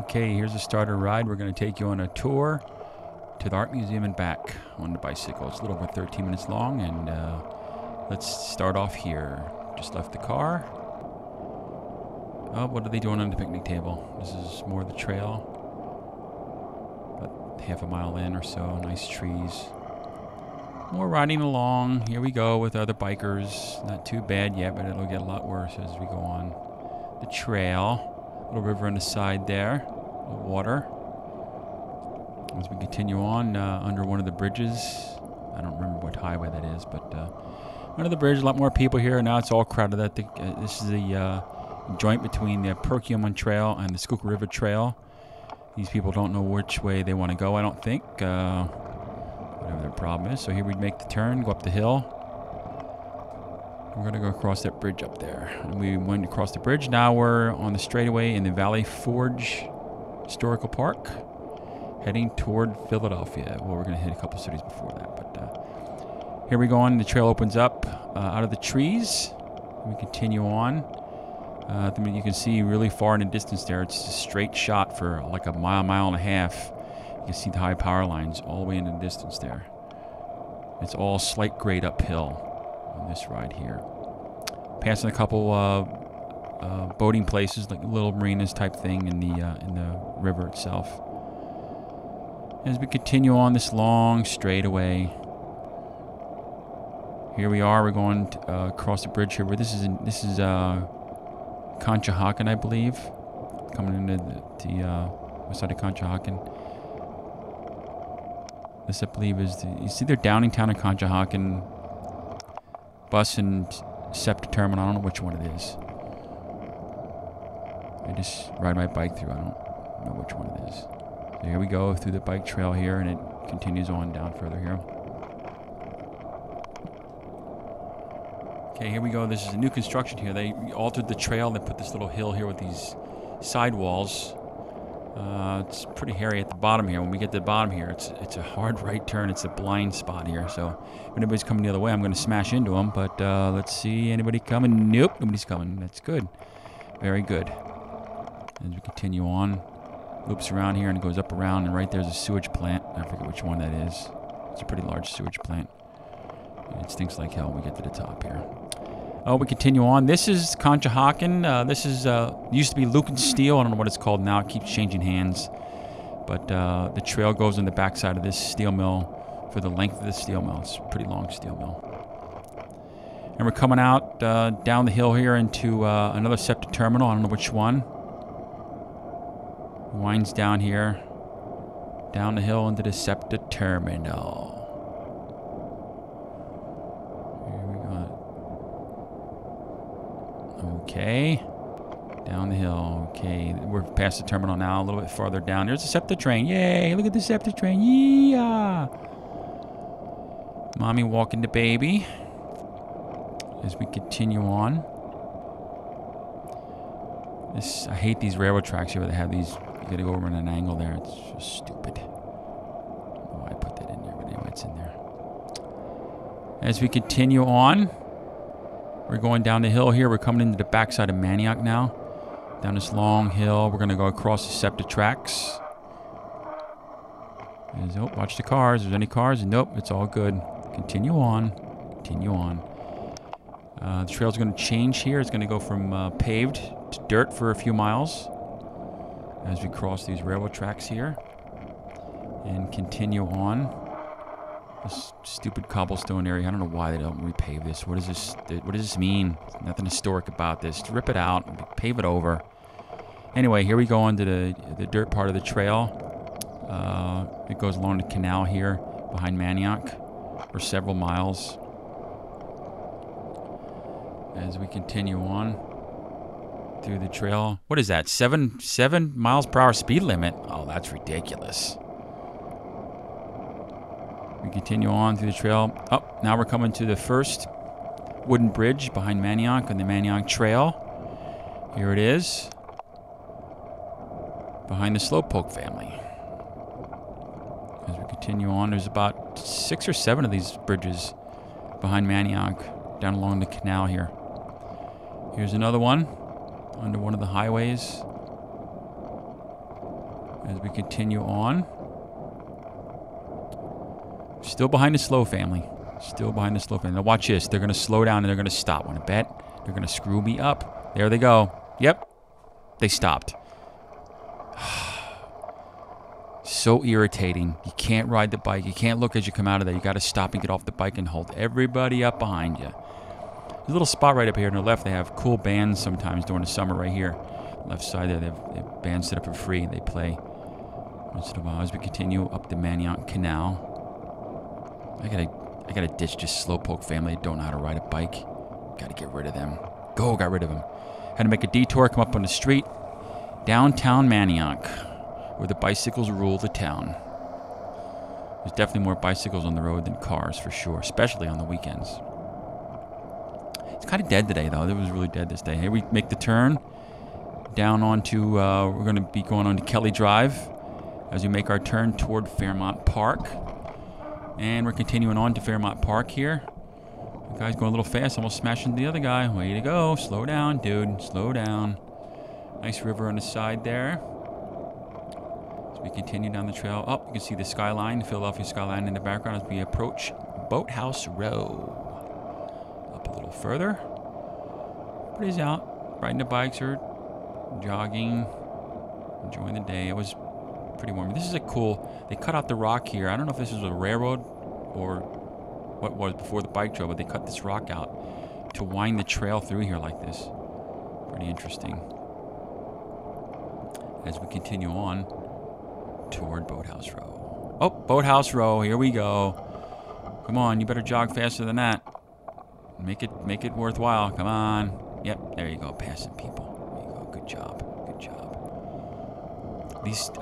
Okay, here's a starter ride. We're going to take you on a tour to the Art Museum and back on the bicycle. It's a little over 13 minutes long, and let's start off here. Just left the car. Oh, what are they doing on the picnic table? This is more the trail. About half a mile in or so, nice trees. More riding along. Here we go with other bikers. Not too bad yet, but it'll get a lot worse as we go on the trail. Little river on the side there, the water. As we continue on under one of the bridges, I don't remember what highway that is, but under the bridge, a lot more people here. Now it's all crowded. I think this is the joint between the Perkiomen Trail and the Schuylkill River Trail. These people don't know which way they want to go, I don't think. Whatever their problem is. So here we make the turn, go up the hill. We're going to go across that bridge up there. And we went across the bridge. Now we're on the straightaway in the Valley Forge Historical Park, heading toward Philadelphia. Well, we're going to hit a couple cities before that. But here we go on. The trail opens up out of the trees. We continue on. I mean, you can see really far in the distance there. It's a straight shot for like a mile, mile and a half. You can see the high power lines all the way in the distance there. It's all slight grade uphill on this ride here. Passing a couple boating places, like little marinas type thing in the river itself. As we continue on this long straightaway, here we are. We're going across the bridge here. This is Conshohocken, I believe, coming into the west side of Conshohocken. This, I believe, is the... You see, they're downtown of Conshohocken bus and SEPTA terminal. I don't know which one it is. I just ride my bike through. I don't know which one it is. So here we go through the bike trail here, and it continues on down further here. Okay, here we go. This is a new construction here. They altered the trail. They put this little hill here with these sidewalls. It's pretty hairy at the bottom here. When we get to the bottom here, it's a hard right turn. It's a blind spot here. So if anybody's coming the other way, I'm going to smash into them. But let's see. Anybody coming? Nope, nobody's coming. That's good. Very good. As we continue on, loops around here and goes up around. And right there's a sewage plant. I forget which one that is. It's a pretty large sewage plant. And it stinks like hell when we get to the top here. Oh, we continue on. This is Conshohocken. This is used to be Lukens Steel. I don't know what it's called now. It keeps changing hands. But the trail goes on the backside of this steel mill for the length of the steel mill. It's a pretty long steel mill. And we're coming out down the hill here into another SEPTA terminal. I don't know which one. It winds down here, down the hill into the SEPTA terminal. Okay, down the hill. Okay, we're past the terminal now, a little bit farther down. There's a SEPTA train. Yay, look at the SEPTA train. Yeah. Mommy walking the baby as we continue on. This, I hate these railroad tracks here where they have these, you gotta go over in an angle there. It's so stupid. I don't know why I put that in there, but anyway, it's in there. As we continue on, we're going down the hill here. We're coming into the backside of Manayunk now. Down this long hill. We're going to go across the SEPTA tracks. As, oh, watch the cars. There's any cars? Nope, it's all good. Continue on. Continue on. The trail's going to change here. It's going to go from paved to dirt for a few miles as we cross these railroad tracks here. And continue on. This stupid cobblestone area. I don't know why they don't repave this. What is this? What does this mean? There's nothing historic about this. Just rip it out, pave it over. Anyway, here we go onto the dirt part of the trail. It goes along the canal here behind Manayunk for several miles. As we continue on through the trail, what is that? Seven miles per hour speed limit? Oh, that's ridiculous. We continue on through the trail. Oh, now we're coming to the first wooden bridge behind Manayunk on the Manayunk Trail. Here it is. Behind the Slowpoke family. As we continue on, there's about 6 or 7 of these bridges behind Manayunk down along the canal here. Here's another one under one of the highways. as we continue on. Still behind the Slow family. Still behind the Slow family. Now watch this. They're going to slow down and they're going to stop. Want to bet? They're going to screw me up. There they go. Yep. They stopped. So irritating. You can't ride the bike. You can't look as you come out of there. You got to stop and get off the bike and hold everybody up behind you. There's a little spot right up here on the left. They have cool bands sometimes during the summer right here. Left side there, they have bands set up for free. They play once in a while as we continue up the Manayunk Canal. I gotta ditch this slowpoke family. Don't know how to ride a bike. Gotta get rid of them. Go, got rid of them. Had to make a detour, come up on the street. Downtown Manayunk, where the bicycles rule the town. There's definitely more bicycles on the road than cars, for sure, especially on the weekends. It's kind of dead today, though. It was really dead this day. Here we make the turn down onto, we're gonna be going onto Kelly Drive as we make our turn toward Fairmount Park. And we're continuing on to Fairmount Park here. The guy's going a little fast, almost smashing the other guy. Way to go. Slow down, dude. Slow down. Nice river on the side there. As we continue down the trail. Oh, you can see the skyline, the Philadelphia skyline in the background as we approach Boathouse Row. Up a little further. Everybody's out riding the bikes or jogging, enjoying the day. It was pretty warm. This is a cool, they cut out the rock here. I don't know if this was a railroad or what was before the bike trail, but they cut this rock out to wind the trail through here like this. Pretty interesting. As we continue on toward Boathouse Row. Oh, Boathouse Row, here we go. Come on, you better jog faster than that. Make it worthwhile. Come on. Yep, there you go, passing people. There you go, good job.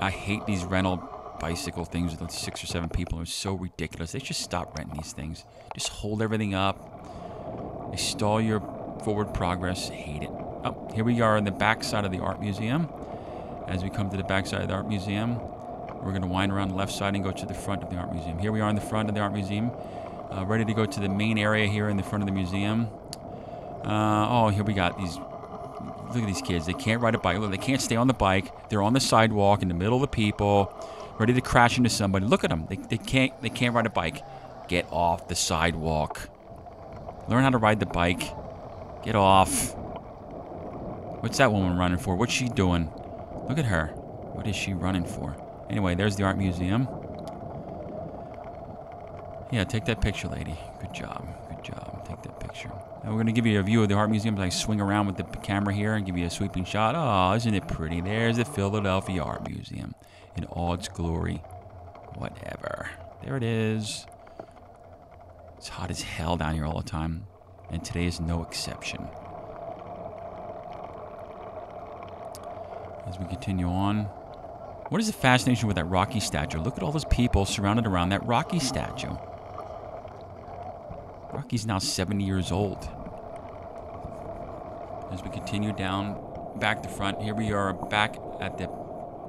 I hate these rental bicycle things with like 6 or 7 people. They're so ridiculous. They should stop renting these things. Just hold everything up. They stall your forward progress. Hate it. Oh, here we are on the back side of the art museum. As we come to the back side of the art museum, we're going to wind around the left side and go to the front of the art museum. Here we are in the front of the art museum, ready to go to the main area here in the front of the museum. Oh, here we got these. Look at these kids. They can't ride a bike. Look, they can't stay on the bike. They're on the sidewalk in the middle of the people, ready to crash into somebody. Look at them. They can't ride a bike. Get off the sidewalk. Learn how to ride the bike. Get off. What's that woman running for? What's she doing? Look at her. What is she running for? Anyway, there's the art museum. Yeah, take that picture, lady. Good job. Good job. Take that picture. Now we're going to give you a view of the art museum as I swing around with the camera here and give you a sweeping shot. Oh, isn't it pretty? There's the Philadelphia Art Museum in all its glory. Whatever. There it is. It's hot as hell down here all the time, and today is no exception. As we continue on, what is the fascination with that rocky statue? Look at all those people surrounded around that rocky statue. Rocky's now 70 years old. As we continue down back to front, here we are back at the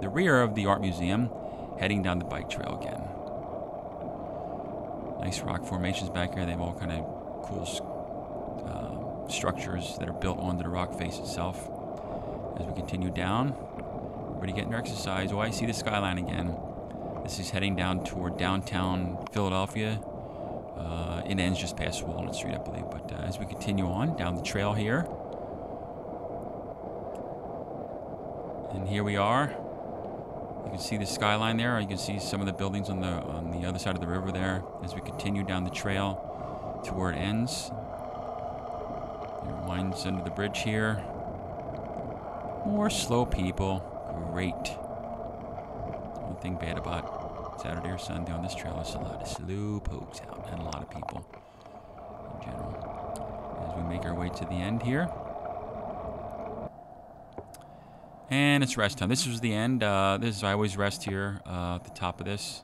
rear of the art museum, heading down the bike trail again. Nice rock formations back here. They have all kind of cool structures that are built onto the rock face itself. As we continue down, everybody getting their exercise. Oh, I see the skyline again. This is heading down toward downtown Philadelphia. It ends just past Walnut Street, I believe. But as we continue on down the trail here, and here we are. You can see the skyline there. Or you can see some of the buildings on the other side of the river there. As we continue down the trail to where it ends, it winds under the bridge here. More slow people. Great. One thing bad about Saturday or Sunday on this trail is a lot of slow pokes out and a lot of people in general. As we make our way to the end here. And it's rest time. This was the end. I always rest here at the top of this.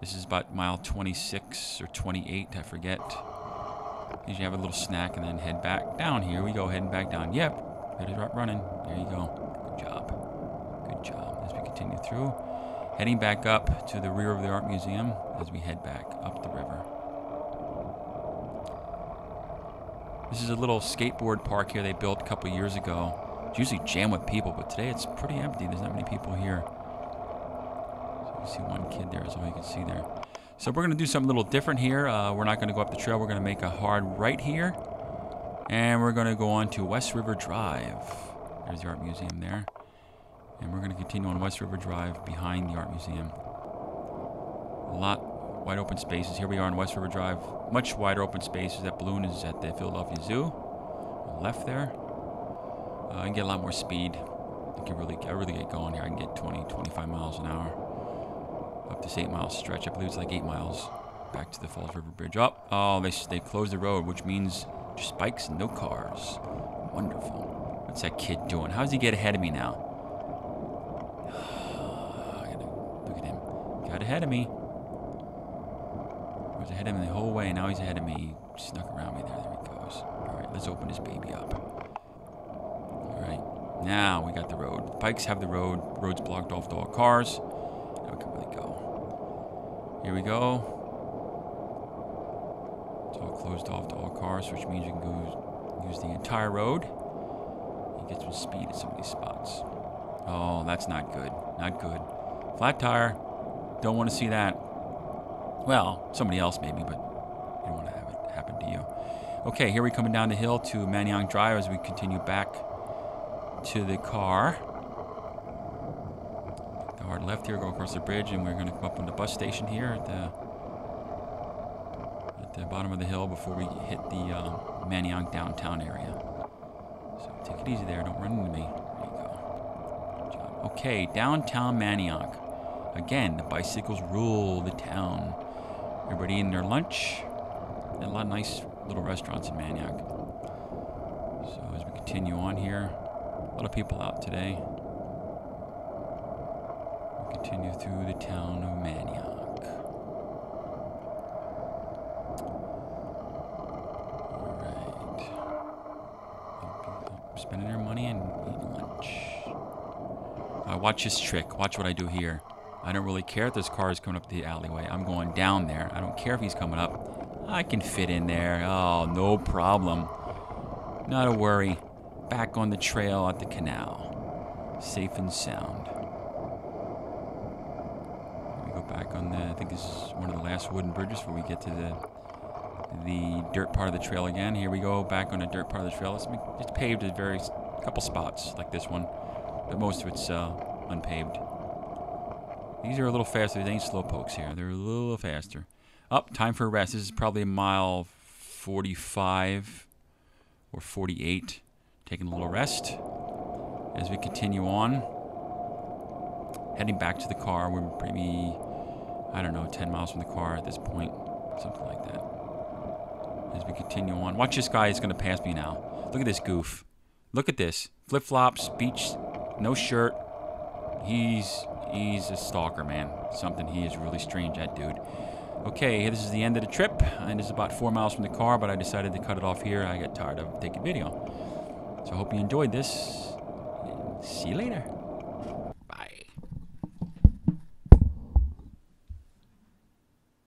This is about mile 26 or 28, I forget. Usually have a little snack and then head back down. Here we go, heading back down. Yep, better start running. There you go. Good job. Good job. As we continue through. Heading back up to the rear of the art museum as we head back up the river. This is a little skateboard park here they built a couple years ago. It's usually jammed with people, but today it's pretty empty. There's not many people here. You see one kid there is all you can see there. So we're going to do something a little different here. We're not going to go up the trail. We're going to make a hard right here. And we're going to go on to West River Drive. There's the art museum there. And we're going to continue on West River Drive behind the art museum. A lot wide open spaces. Here we are on West River Drive. Much wider open spaces. That balloon is at the Philadelphia Zoo. On the left there. I can get a lot more speed. I really get going here. I can get 20, 25 miles an hour up this 8 mile stretch. I believe it's like 8 miles back to the Falls River Bridge. Oh, they closed the road, which means just bikes and no cars. Wonderful. What's that kid doing? How does he get ahead of me now? Look at him. Got ahead of me. I was ahead of him the whole way. Now he's ahead of me. Snuck around me there. There he goes. All right, let's open this baby up. All right. Now we got the road. Bikes have the road. Road's blocked off to all cars. Now we can really go. Here we go. It's all closed off to all cars, which means you can go use the entire road. You get some speed at some of these spots. Oh, that's not good. Not good. Flat tire. Don't want to see that. Well, somebody else maybe, but you don't want to have it happen to you. Okay, here we're coming down the hill to Manayunk Drive as we continue back to the car. The hard left here, go across the bridge, and we're gonna come up on the bus station here at the bottom of the hill before we hit the Manayunk downtown area. So take it easy there, don't run into me. There you go. Good job. Okay, downtown Manayunk. Again, the bicycles rule the town. Everybody eating their lunch. And a lot of nice little restaurants in Manayunk. So as we continue on here, a lot of people out today. We'll continue through the town of Manayunk. Alright. People spending their money and eating lunch. Watch this trick. Watch what I do here. I don't really care if this car is coming up the alleyway. I'm going down there. I don't care if he's coming up. I can fit in there. Oh, no problem. Not a worry. Back on the trail at the canal. Safe and sound. We go back on I think this is one of the last wooden bridges where we get to the dirt part of the trail again. Here we go, back on the dirt part of the trail. It's paved at couple spots like this one, but most of it's unpaved. These are a little faster. They ain't slow pokes here. They're a little faster. Up, time for a rest. This is probably a mile 45 or 48. Taking a little rest as we continue on. Heading back to the car. We're maybe, I don't know, 10 miles from the car at this point. Something like that. As we continue on. Watch this guy. He's going to pass me now. Look at this goof. Look at this. Flip-flops, beach, no shirt. He's a stalker, man. Something he is really strange, that dude. Okay, this is the end of the trip. And it's about 4 miles from the car, but I decided to cut it off here. I got tired of taking video. So I hope you enjoyed this, and see you later.